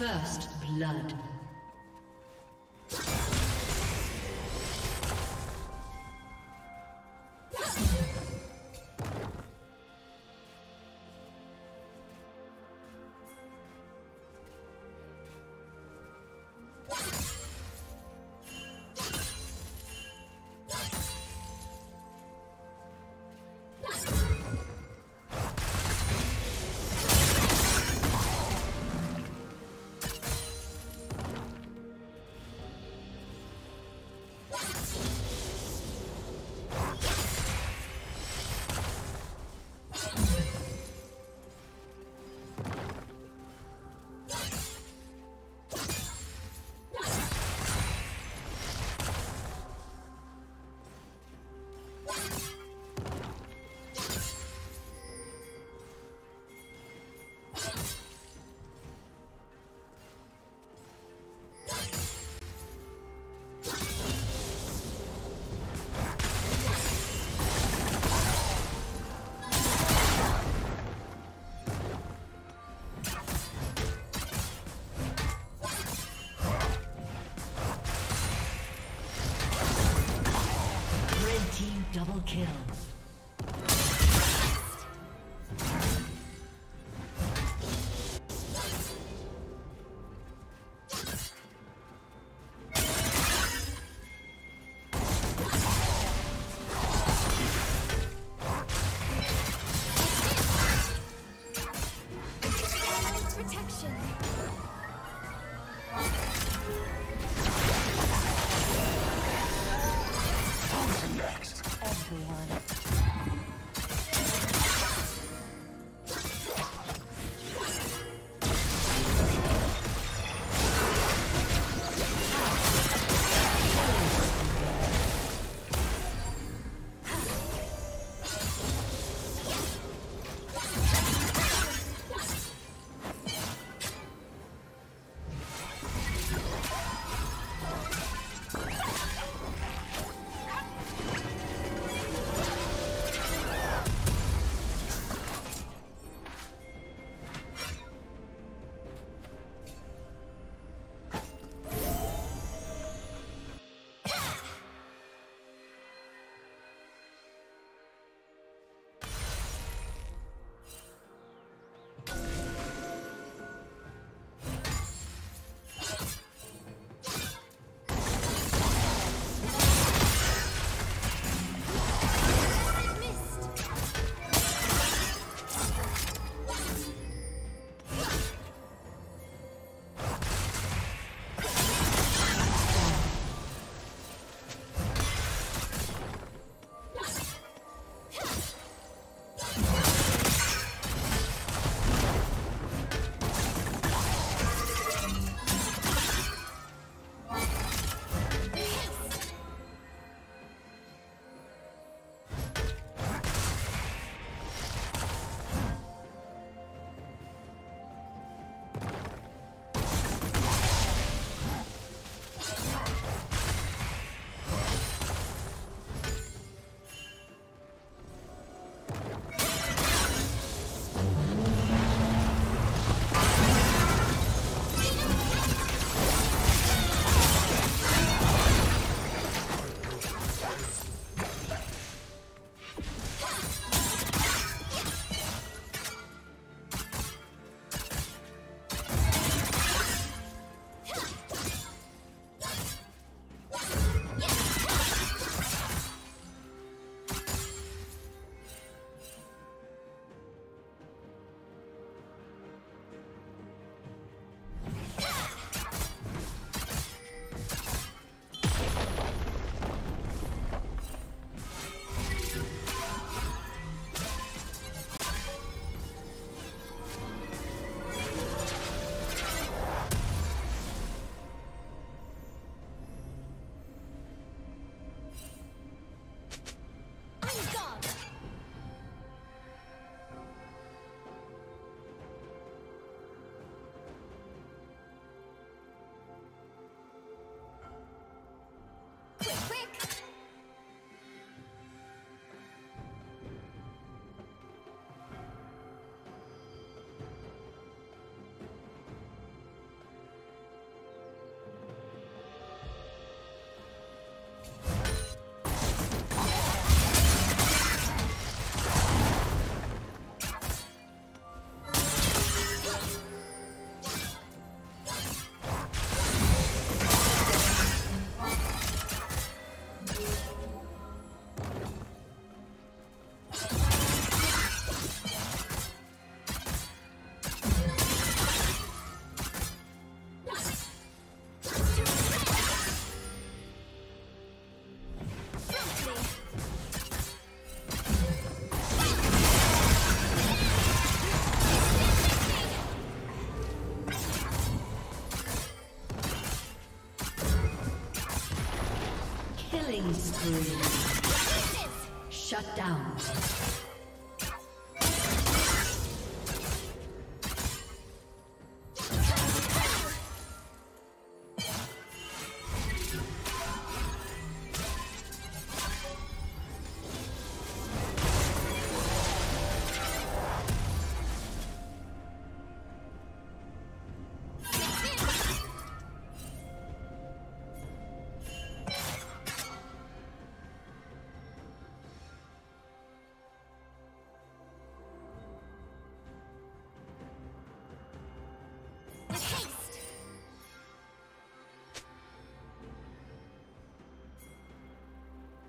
First blood. Double kill. Next. Everyone. Killing spree. Shut down.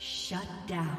Shut down.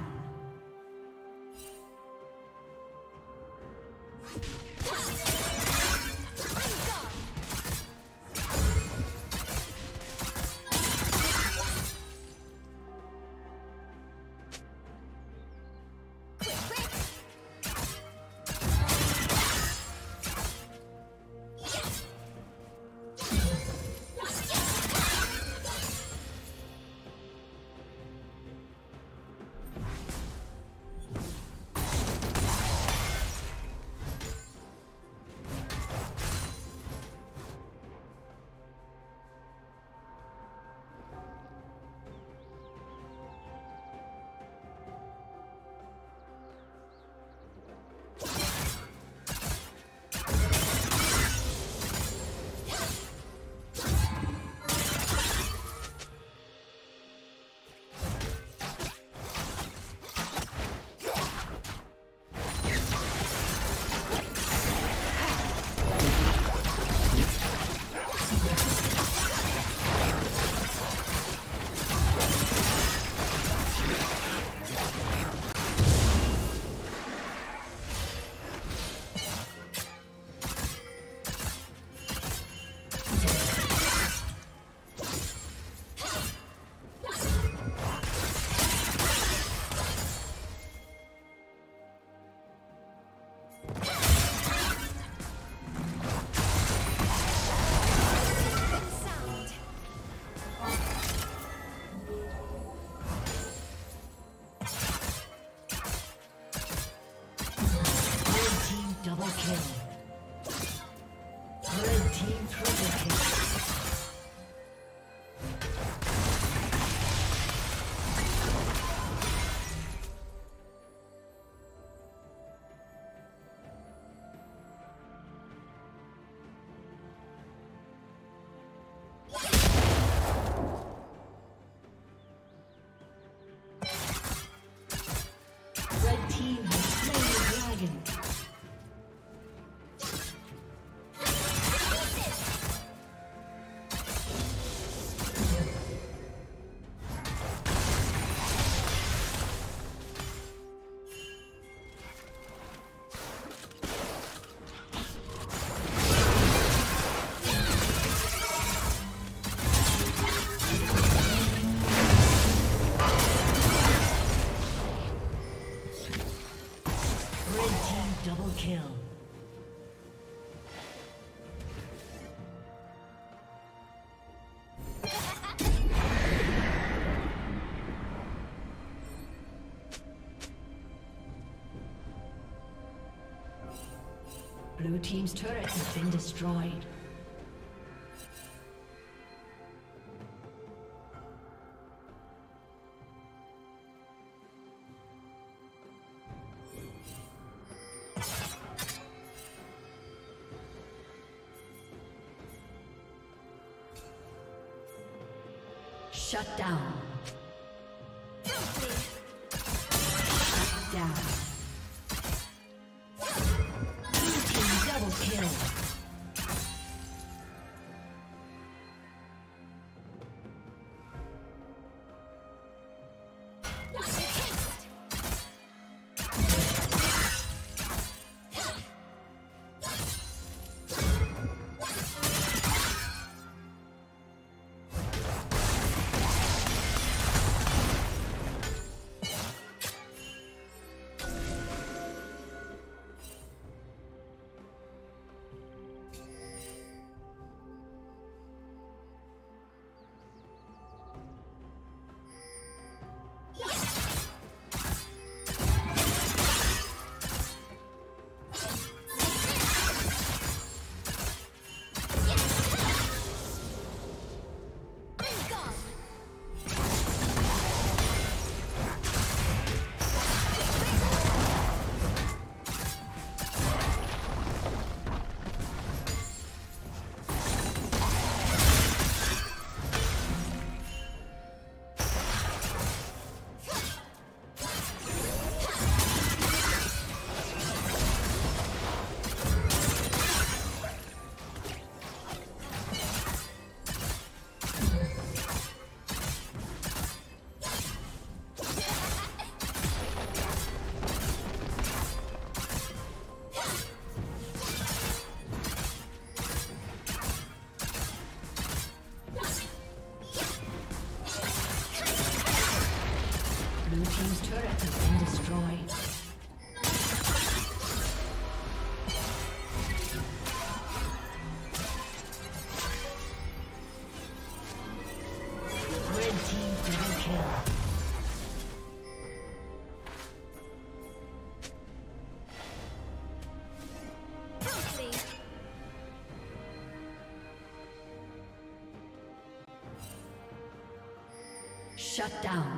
Blue team's turret has been destroyed. Shut down. Shut down. team's turret has been destroyed. Red team double kill. Shut down.